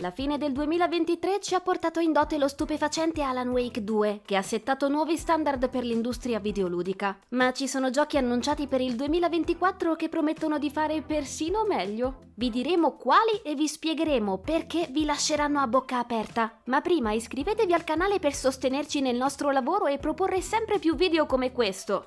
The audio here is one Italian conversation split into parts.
La fine del 2023 ci ha portato in dote lo stupefacente Alan Wake 2, che ha settato nuovi standard per l'industria videoludica. Ma ci sono giochi annunciati per il 2024 che promettono di fare persino meglio. Vi diremo quali e vi spiegheremo perché vi lasceranno a bocca aperta. Ma prima iscrivetevi al canale per sostenerci nel nostro lavoro e proporre sempre più video come questo.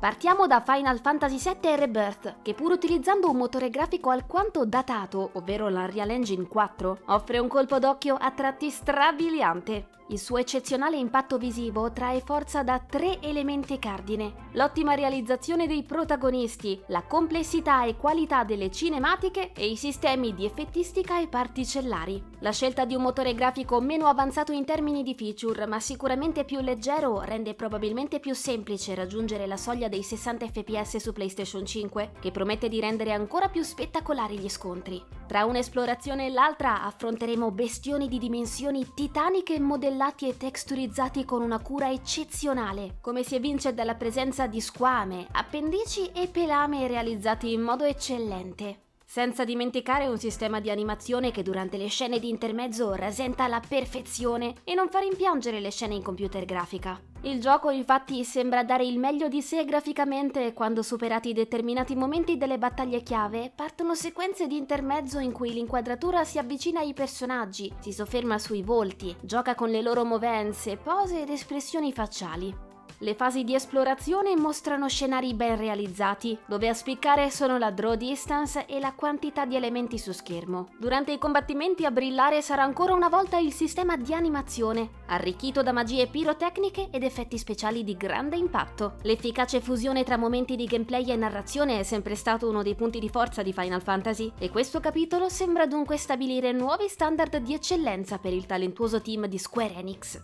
Partiamo da Final Fantasy VII Rebirth, che pur utilizzando un motore grafico alquanto datato, ovvero l'Unreal Engine 4, offre un colpo d'occhio a tratti strabiliante. Il suo eccezionale impatto visivo trae forza da tre elementi cardine: l'ottima realizzazione dei protagonisti, la complessità e qualità delle cinematiche e i sistemi di effettistica e particellari. La scelta di un motore grafico meno avanzato in termini di feature, ma sicuramente più leggero, rende probabilmente più semplice raggiungere la soglia dei 60 fps su PlayStation 5, che promette di rendere ancora più spettacolari gli scontri. Tra un'esplorazione e l'altra affronteremo bestioni di dimensioni titaniche modellate e texturizzati con una cura eccezionale, come si evince dalla presenza di squame, appendici e pelame realizzati in modo eccellente. Senza dimenticare un sistema di animazione che durante le scene di intermezzo rasenta alla perfezione e non fa rimpiangere le scene in computer grafica. Il gioco infatti sembra dare il meglio di sé graficamente quando, superati determinati momenti delle battaglie chiave, partono sequenze di intermezzo in cui l'inquadratura si avvicina ai personaggi, si sofferma sui volti, gioca con le loro movenze, pose ed espressioni facciali. Le fasi di esplorazione mostrano scenari ben realizzati, dove a spiccare sono la draw distance e la quantità di elementi su schermo. Durante i combattimenti a brillare sarà ancora una volta il sistema di animazione, arricchito da magie pirotecniche ed effetti speciali di grande impatto. L'efficace fusione tra momenti di gameplay e narrazione è sempre stato uno dei punti di forza di Final Fantasy, e questo capitolo sembra dunque stabilire nuovi standard di eccellenza per il talentuoso team di Square Enix.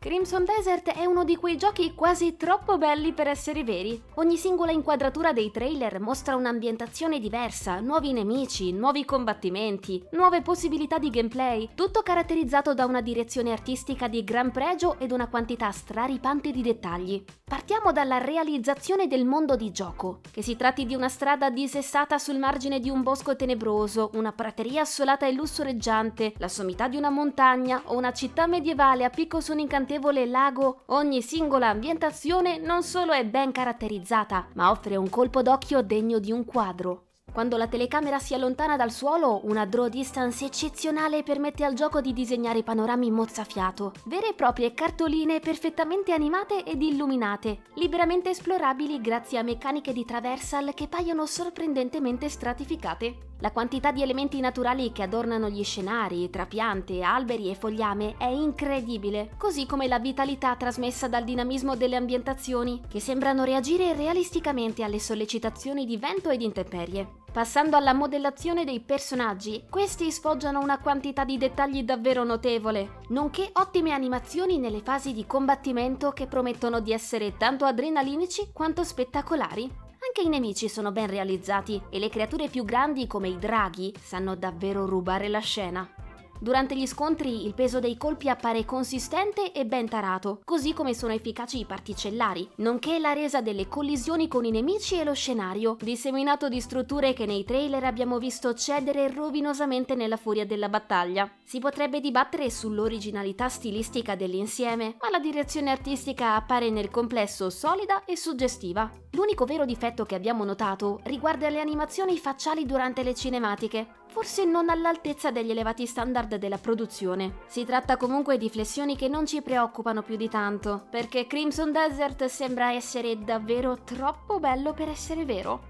Crimson Desert è uno di quei giochi quasi troppo belli per essere veri. Ogni singola inquadratura dei trailer mostra un'ambientazione diversa, nuovi nemici, nuovi combattimenti, nuove possibilità di gameplay, tutto caratterizzato da una direzione artistica di gran pregio ed una quantità straripante di dettagli. Partiamo dalla realizzazione del mondo di gioco. Che si tratti di una strada dissestata sul margine di un bosco tenebroso, una prateria assolata e lussureggiante, la sommità di una montagna o una città medievale a picco su un incantesimo lago, ogni singola ambientazione non solo è ben caratterizzata, ma offre un colpo d'occhio degno di un quadro. Quando la telecamera si allontana dal suolo, una draw distance eccezionale permette al gioco di disegnare panorami mozzafiato, vere e proprie cartoline perfettamente animate ed illuminate, liberamente esplorabili grazie a meccaniche di traversal che paiono sorprendentemente stratificate. La quantità di elementi naturali che adornano gli scenari, trapiante, alberi e fogliame è incredibile, così come la vitalità trasmessa dal dinamismo delle ambientazioni, che sembrano reagire realisticamente alle sollecitazioni di vento ed intemperie. Passando alla modellazione dei personaggi, questi sfoggiano una quantità di dettagli davvero notevole, nonché ottime animazioni nelle fasi di combattimento che promettono di essere tanto adrenalinici quanto spettacolari. Anche i nemici sono ben realizzati e le creature più grandi come i draghi sanno davvero rubare la scena. Durante gli scontri il peso dei colpi appare consistente e ben tarato, così come sono efficaci i particellari, nonché la resa delle collisioni con i nemici e lo scenario, disseminato di strutture che nei trailer abbiamo visto cedere rovinosamente nella furia della battaglia. Si potrebbe dibattere sull'originalità stilistica dell'insieme, ma la direzione artistica appare nel complesso solida e suggestiva. L'unico vero difetto che abbiamo notato riguarda le animazioni facciali durante le cinematiche, forse non all'altezza degli elevati standard della produzione. Si tratta comunque di flessioni che non ci preoccupano più di tanto, perché Crimson Desert sembra essere davvero troppo bello per essere vero.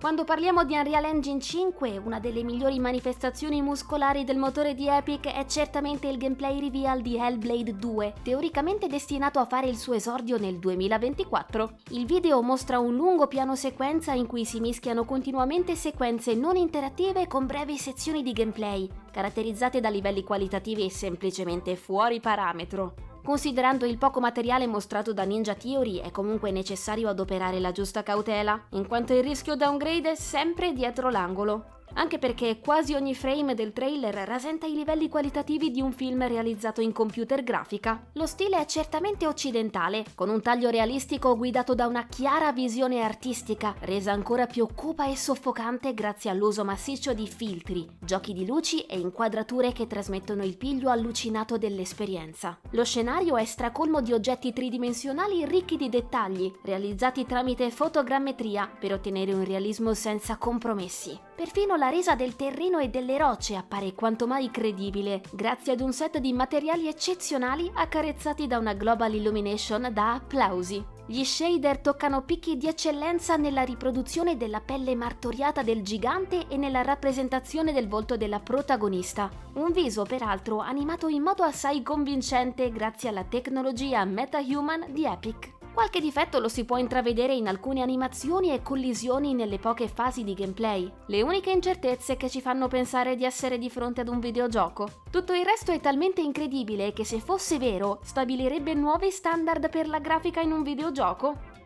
Quando parliamo di Unreal Engine 5, una delle migliori manifestazioni muscolari del motore di Epic è certamente il gameplay reveal di Hellblade 2, teoricamente destinato a fare il suo esordio nel 2024. Il video mostra un lungo piano sequenza in cui si mischiano continuamente sequenze non interattive con brevi sezioni di gameplay, caratterizzate da livelli qualitativi semplicemente fuori parametro. Considerando il poco materiale mostrato da Ninja Theory, è comunque necessario adoperare la giusta cautela, in quanto il rischio downgrade è sempre dietro l'angolo. anche perché quasi ogni frame del trailer rasenta i livelli qualitativi di un film realizzato in computer grafica. Lo stile è certamente occidentale, con un taglio realistico guidato da una chiara visione artistica, resa ancora più cupa e soffocante grazie all'uso massiccio di filtri, giochi di luci e inquadrature che trasmettono il piglio allucinato dell'esperienza. Lo scenario è stracolmo di oggetti tridimensionali ricchi di dettagli, realizzati tramite fotogrammetria per ottenere un realismo senza compromessi. Perfino la resa del terreno e delle rocce appare quanto mai credibile, grazie ad un set di materiali eccezionali accarezzati da una global illumination da applausi. Gli shader toccano picchi di eccellenza nella riproduzione della pelle martoriata del gigante e nella rappresentazione del volto della protagonista. Un viso, peraltro, animato in modo assai convincente grazie alla tecnologia MetaHuman di Epic. Qualche difetto lo si può intravedere in alcune animazioni e collisioni nelle poche fasi di gameplay, le uniche incertezze che ci fanno pensare di essere di fronte ad un videogioco. Tutto il resto è talmente incredibile che, se fosse vero, stabilirebbe nuovi standard per la grafica in un videogioco.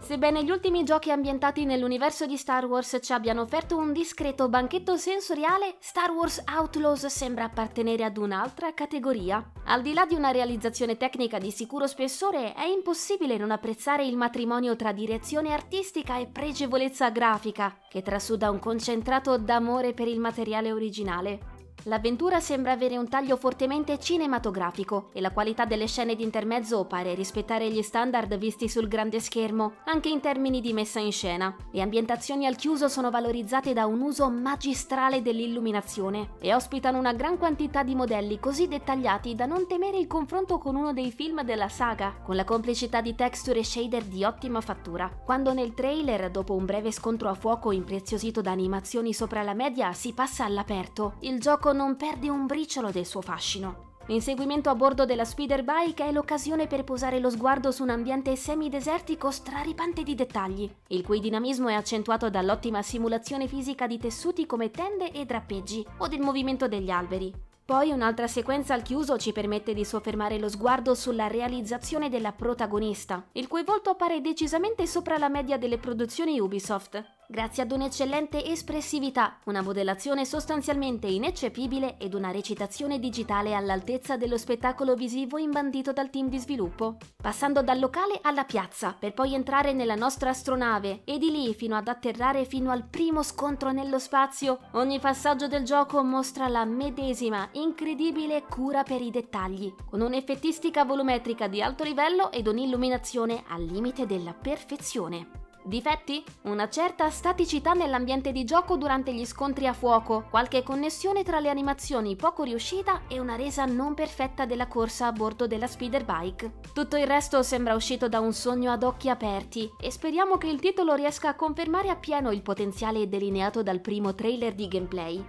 Sebbene gli ultimi giochi ambientati nell'universo di Star Wars ci abbiano offerto un discreto banchetto sensoriale, Star Wars Outlaws sembra appartenere ad un'altra categoria. Al di là di una realizzazione tecnica di sicuro spessore, è impossibile non apprezzare il matrimonio tra direzione artistica e pregevolezza grafica, che trasuda un concentrato d'amore per il materiale originale. L'avventura sembra avere un taglio fortemente cinematografico e la qualità delle scene di intermezzo pare rispettare gli standard visti sul grande schermo, anche in termini di messa in scena. Le ambientazioni al chiuso sono valorizzate da un uso magistrale dell'illuminazione e ospitano una gran quantità di modelli così dettagliati da non temere il confronto con uno dei film della saga, con la complicità di texture e shader di ottima fattura. Quando nel trailer, dopo un breve scontro a fuoco impreziosito da animazioni sopra la media, si passa all'aperto, il gioco non perde un briciolo del suo fascino. L'inseguimento a bordo della speeder bike è l'occasione per posare lo sguardo su un ambiente semidesertico straripante di dettagli, il cui dinamismo è accentuato dall'ottima simulazione fisica di tessuti come tende e drappeggi, o del movimento degli alberi. Poi un'altra sequenza al chiuso ci permette di soffermare lo sguardo sulla realizzazione della protagonista, il cui volto appare decisamente sopra la media delle produzioni Ubisoft, grazie ad un'eccellente espressività, una modellazione sostanzialmente ineccepibile ed una recitazione digitale all'altezza dello spettacolo visivo imbandito dal team di sviluppo. Passando dal locale alla piazza, per poi entrare nella nostra astronave, e di lì fino ad atterrare fino al primo scontro nello spazio, ogni passaggio del gioco mostra la medesima incredibile cura per i dettagli, con un'effettistica volumetrica di alto livello ed un'illuminazione al limite della perfezione. Difetti? Una certa staticità nell'ambiente di gioco durante gli scontri a fuoco, qualche connessione tra le animazioni poco riuscita e una resa non perfetta della corsa a bordo della speeder bike. Tutto il resto sembra uscito da un sogno ad occhi aperti e speriamo che il titolo riesca a confermare appieno il potenziale delineato dal primo trailer di gameplay.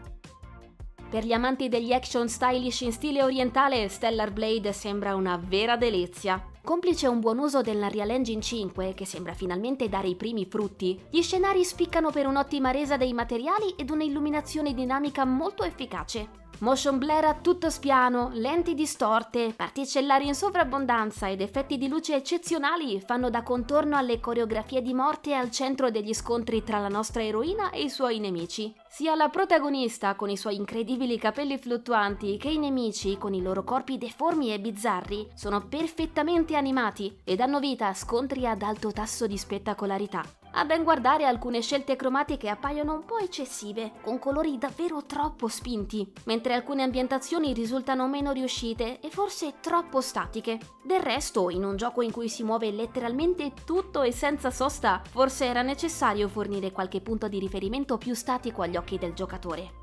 Per gli amanti degli action stylish in stile orientale, Stellar Blade sembra una vera delizia. Complice un buon uso dell'Unreal Engine 5, che sembra finalmente dare i primi frutti, gli scenari spiccano per un'ottima resa dei materiali ed un'illuminazione dinamica molto efficace. Motion blur a tutto spiano, lenti distorte, particellari in sovrabbondanza ed effetti di luce eccezionali fanno da contorno alle coreografie di morte al centro degli scontri tra la nostra eroina e i suoi nemici. Sia la protagonista con i suoi incredibili capelli fluttuanti che i nemici con i loro corpi deformi e bizzarri sono perfettamente animati e danno vita a scontri ad alto tasso di spettacolarità. A ben guardare, alcune scelte cromatiche appaiono un po' eccessive, con colori davvero troppo spinti, mentre alcune ambientazioni risultano meno riuscite e forse troppo statiche. Del resto, in un gioco in cui si muove letteralmente tutto e senza sosta, forse era necessario fornire qualche punto di riferimento più statico agli occhi del giocatore.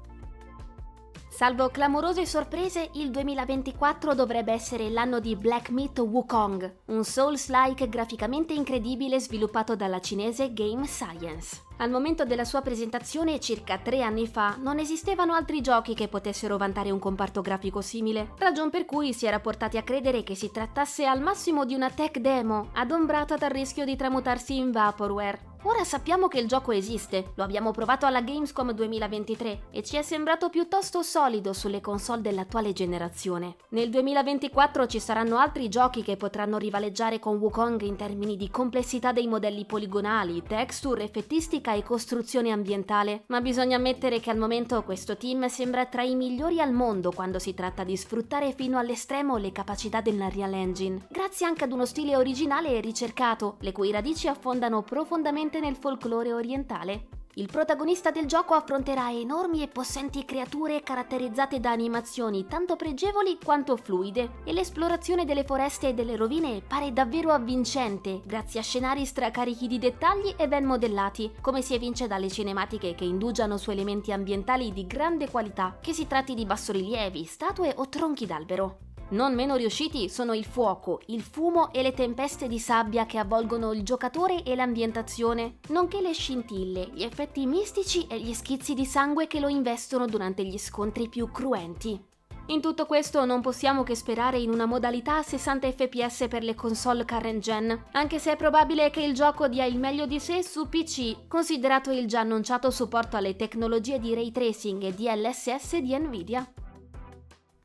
Salvo clamorose sorprese, il 2024 dovrebbe essere l'anno di Black Myth: Wukong, un Souls-like graficamente incredibile sviluppato dalla cinese Game Science. Al momento della sua presentazione, circa 3 anni fa, non esistevano altri giochi che potessero vantare un comparto grafico simile, ragion per cui si era portati a credere che si trattasse al massimo di una tech demo, adombrata dal rischio di tramutarsi in vaporware. Ora sappiamo che il gioco esiste, lo abbiamo provato alla Gamescom 2023 e ci è sembrato piuttosto solido sulle console dell'attuale generazione. Nel 2024 ci saranno altri giochi che potranno rivaleggiare con Wukong in termini di complessità dei modelli poligonali, texture, effettistica e costruzione ambientale, ma bisogna ammettere che al momento questo team sembra tra i migliori al mondo quando si tratta di sfruttare fino all'estremo le capacità dell'Unreal Engine, grazie anche ad uno stile originale e ricercato, le cui radici affondano profondamente nel folklore orientale. Il protagonista del gioco affronterà enormi e possenti creature caratterizzate da animazioni tanto pregevoli quanto fluide, e l'esplorazione delle foreste e delle rovine pare davvero avvincente, grazie a scenari stracarichi di dettagli e ben modellati, come si evince dalle cinematiche che indugiano su elementi ambientali di grande qualità, che si tratti di bassorilievi, statue o tronchi d'albero. Non meno riusciti sono il fuoco, il fumo e le tempeste di sabbia che avvolgono il giocatore e l'ambientazione, nonché le scintille, gli effetti mistici e gli schizzi di sangue che lo investono durante gli scontri più cruenti. In tutto questo non possiamo che sperare in una modalità a 60 fps per le console current gen, anche se è probabile che il gioco dia il meglio di sé su PC, considerato il già annunciato supporto alle tecnologie di ray tracing e DLSS di Nvidia.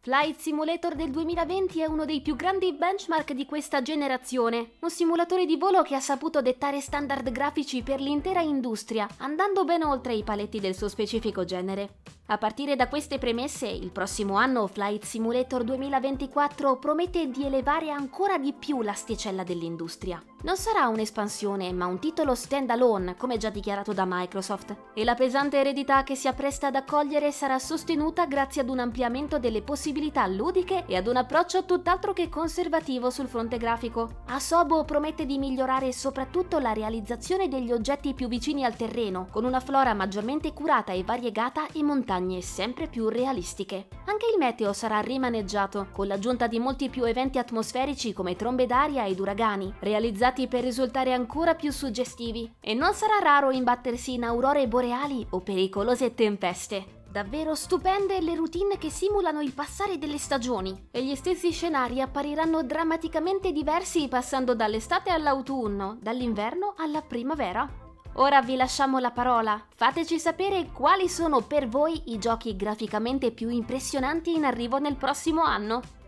Flight Simulator del 2020 è uno dei più grandi benchmark di questa generazione, un simulatore di volo che ha saputo dettare standard grafici per l'intera industria, andando ben oltre i paletti del suo specifico genere. A partire da queste premesse, il prossimo anno Flight Simulator 2024 promette di elevare ancora di più l'asticella dell'industria. Non sarà un'espansione, ma un titolo stand-alone, come già dichiarato da Microsoft, e la pesante eredità che si appresta ad accogliere sarà sostenuta grazie ad un ampliamento delle possibilità ludiche e ad un approccio tutt'altro che conservativo sul fronte grafico. Asobo promette di migliorare soprattutto la realizzazione degli oggetti più vicini al terreno, con una flora maggiormente curata e variegata e montagne sempre più realistiche. Anche il meteo sarà rimaneggiato, con l'aggiunta di molti più eventi atmosferici come trombe d'aria ed uragani, realizzati per risultare ancora più suggestivi, e non sarà raro imbattersi in aurore boreali o pericolose tempeste. Davvero stupende le routine che simulano il passare delle stagioni, e gli stessi scenari appariranno drammaticamente diversi passando dall'estate all'autunno, dall'inverno alla primavera. Ora vi lasciamo la parola, fateci sapere quali sono per voi i giochi graficamente più impressionanti in arrivo nel prossimo anno.